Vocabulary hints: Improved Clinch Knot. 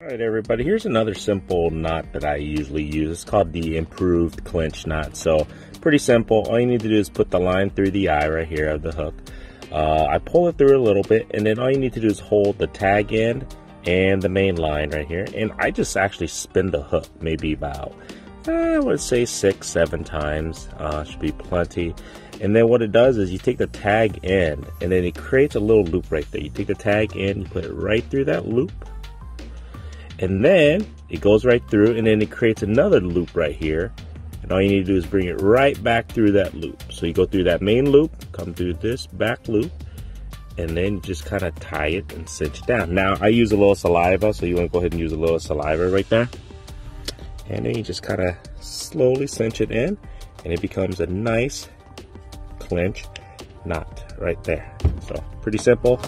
Alright everybody, here's another simple knot that I usually use. It's called the Improved Clinch Knot. So pretty simple. All you need to do is put the line through the eye right here of the hook. I pull it through a little bit, and then all you need to do is hold the tag end and the main line right here. And I just actually spin the hook maybe about, I would say 6-7 times. Should be plenty. And then what it does is you take the tag end, and then it creates a little loop right there. You take the tag end, you put it right through that loop. And then it goes right through, and then it creates another loop right here. And all you need to do is bring it right back through that loop. So you go through that main loop, come through this back loop, and then just kind of tie it and cinch it down. Now I use a little saliva, so you want to go ahead and use a little saliva right there. And then you just kind of slowly cinch it in, and it becomes a nice clinch knot right there. So pretty simple.